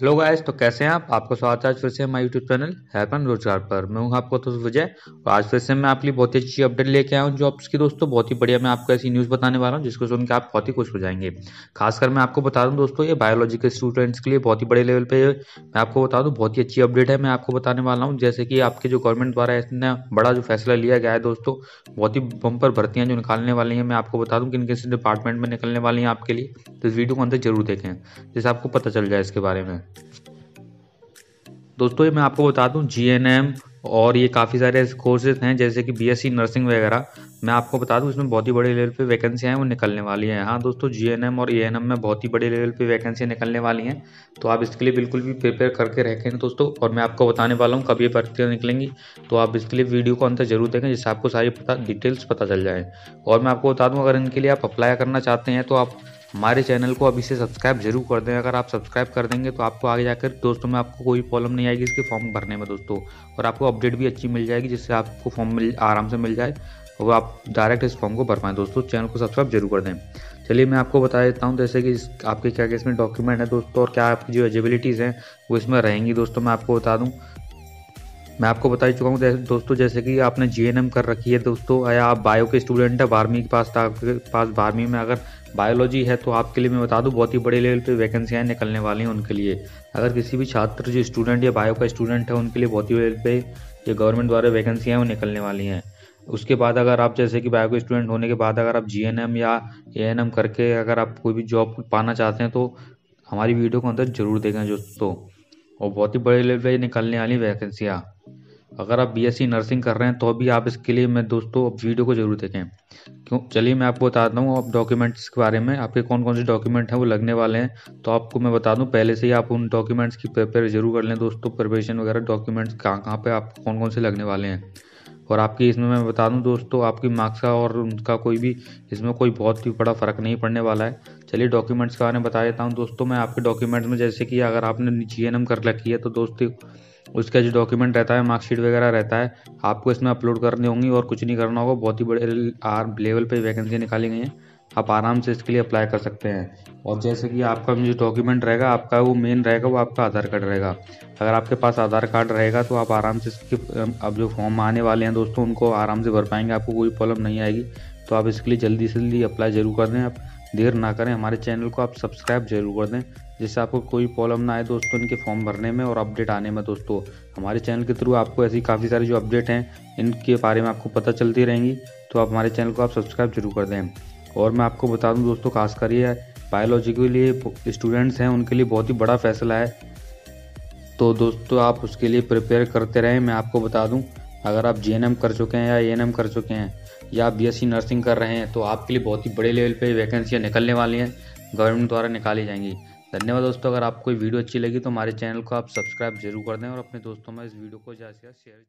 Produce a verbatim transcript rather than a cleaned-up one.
Hello guys, तो कैसे हैं आप? आपको स्वागत है आज फिर से हमारे यूट्यूब चैनल हेल्पलाइन रोजगार पर। मैं हूं आपको तो विजय, और आज फिर से मैं आपके लिए बहुत ही अच्छी अपडेट लेके आया हूं जॉब्स की। दोस्तों बहुत ही बढ़िया मैं आपको ऐसी न्यूज़ बताने वाला हूं जिसको सुनकर आप बहुत ही खुश हो जाएंगे। खासकर मैं आपको बता दूँ दोस्तों, ये बायोलॉजी के स्टूडेंट्स के लिए बहुत ही बड़े लेवल पर मैं आपको बता दूँ बहुत ही अच्छी अपडेट है मैं आपको बताने वाला हूँ। जैसे कि आपके जो गवर्नमेंट द्वारा इतना बड़ा जो फैसला लिया गया है दोस्तों, बहुत ही बम्पर भर्तियाँ जो निकालने वाली हैं मैं आपको बता दूँ किन किस डिपार्टमेंट में निकलने वाली हैं आपके लिए। तो इस वीडियो को अंत तक जरूर देखें जिससे आपको पता चल जाए इसके बारे में। दोस्तों ये मैं आपको बता दूं जी एन एम और ये काफ़ी सारे कोर्सेज हैं जैसे कि बी एस सी नर्सिंग वगैरह। मैं आपको बता दूं इसमें बहुत ही बड़े लेवल पे वैकेंसियां हैं वो निकलने वाली हैं। हाँ दोस्तों, जी एन एम और ए एन एम में बहुत ही बड़े लेवल पे वैकेंसियां निकलने वाली हैं, तो आप इसके लिए बिल्कुल भी प्रिपेयर करके रखें दोस्तों। और मैं आपको बताने वाला हूँ कब ये भर्तियाँ निकलेंगी, तो आप इसके लिए वीडियो को अंत जरूर देखें जिससे आपको सारी पता डिटेल्स पता चल जाए। और मैं आपको बता दूँ अगर इनके लिए आप अप्लाई करना चाहते हैं तो आप हमारे चैनल को अभी से सब्सक्राइब जरूर कर दें। अगर आप सब्सक्राइब कर देंगे तो आपको आगे जाकर दोस्तों में आपको कोई प्रॉब्लम नहीं आएगी इसके फॉर्म भरने में दोस्तों, और आपको अपडेट भी अच्छी मिल जाएगी जिससे आपको फॉर्म मिल आराम से मिल जाए और आप डायरेक्ट इस फॉर्म को भर पाएँ दोस्तों। चैनल को सब्सक्राइब जरूर कर दें। चलिए मैं आपको बता देता हूं जैसे कि आपके क्या क्या इसमें डॉक्यूमेंट है दोस्तों, और क्या आपकी जो एलिजिबिलिटीज़ हैं वो इसमें रहेंगी दोस्तों। मैं आपको बता दूँ मैं आपको बता ही चुका हूँ दोस्तों, जैसे कि आपने जी एन एम कर रखी है दोस्तों, या आप बायो के स्टूडेंट है बारहवीं के पास आपके पास बारहवीं में अगर बायोलॉजी है तो आपके लिए मैं बता दूं बहुत ही बड़े लेवल पे वैकेंसियाँ निकलने वाली हैं उनके लिए। अगर किसी भी छात्र जो स्टूडेंट या बायो का स्टूडेंट है उनके लिए बहुत ही लेवल पे ये गवर्नमेंट द्वारा वैकेंसियाँ वो निकलने वाली हैं। उसके बाद अगर आप जैसे कि बायो के स्टूडेंट होने के बाद अगर आप जी एन एम या ए एन एम करके अगर आप कोई भी जॉब पाना चाहते हैं तो हमारी वीडियो को अंदर जरूर देखें दोस्तों, और बहुत ही बड़े लेवल पर निकलने वाली वैकेंसियाँ। अगर आप बी एस सी नर्सिंग कर रहे हैं तो भी आप इसके लिए मैं दोस्तों वीडियो को जरूर देखें क्यों। चलिए मैं आपको बताता हूँ आप डॉक्यूमेंट्स के बारे में, आपके कौन कौन से डॉक्यूमेंट हैं वो लगने वाले हैं। तो आपको मैं बता दूँ पहले से ही आप उन डॉक्यूमेंट्स की प्रिपेयर जरूर कर लें दोस्तों, प्रिपरेशन वगैरह डॉक्यूमेंट्स कहाँ कहाँ पे आपको कौन कौन से लगने वाले हैं। और आपकी इसमें मैं बता दूं दोस्तों आपकी मार्क्स का और उनका कोई भी इसमें कोई बहुत ही बड़ा फ़र्क नहीं पड़ने वाला है। चलिए डॉक्यूमेंट्स के बारे में बता देता हूं दोस्तों मैं आपके डॉक्यूमेंट्स में, जैसे कि अगर आपने जी एन एम कर रखी है तो दोस्तों उसका जो डॉक्यूमेंट रहता है मार्कशीट वगैरह रहता है आपको इसमें अपलोड करने होंगी और कुछ नहीं करना होगा। बहुत ही बड़े लेवल पर वैकेंसी निकाली गई है, आप आराम से इसके लिए अप्लाई कर सकते हैं। और जैसे कि आपका जो डॉक्यूमेंट रहेगा आपका वो मेन रहेगा वो आपका आधार कार्ड रहेगा। अगर आपके पास आधार कार्ड रहेगा तो आप आराम से इसके अब जो फॉर्म आने वाले हैं दोस्तों उनको आराम से भर पाएंगे, आपको कोई प्रॉब्लम नहीं आएगी। तो आप इसके लिए जल्दी से जल्दी अप्लाई जरूर कर दें, आप देर ना करें। हमारे चैनल को आप सब्सक्राइब जरूर कर दें जिससे आपको कोई प्रॉब्लम ना आए दोस्तों इनके फॉर्म भरने में और अपडेट आने में दोस्तों। हमारे चैनल के थ्रू आपको ऐसी काफ़ी सारी जो अपडेट हैं इनके बारे में आपको पता चलती रहेंगी, तो आप हमारे चैनल को आप सब्सक्राइब जरूर कर दें। और मैं आपको बता दूं दोस्तों खासकर ये बायोलॉजी के लिए स्टूडेंट्स हैं उनके लिए बहुत ही बड़ा फैसला है, तो दोस्तों आप उसके लिए प्रिपेयर करते रहें। मैं आपको बता दूं अगर आप जी एन एम कर चुके हैं या ए एन एम कर चुके हैं या बी एस सी नर्सिंग कर रहे हैं तो आपके लिए बहुत ही बड़े लेवल पे वैकेंसियाँ निकलने वाली हैं, गवर्नमेंट द्वारा निकाली जाएंगी। धन्यवाद दोस्तों, अगर आपको वीडियो अच्छी लगी तो हमारे चैनल को आप सब्सक्राइब जरूर कर दें और अपने दोस्तों में इस वीडियो को ज़्यादा से ज़्यादा शेयर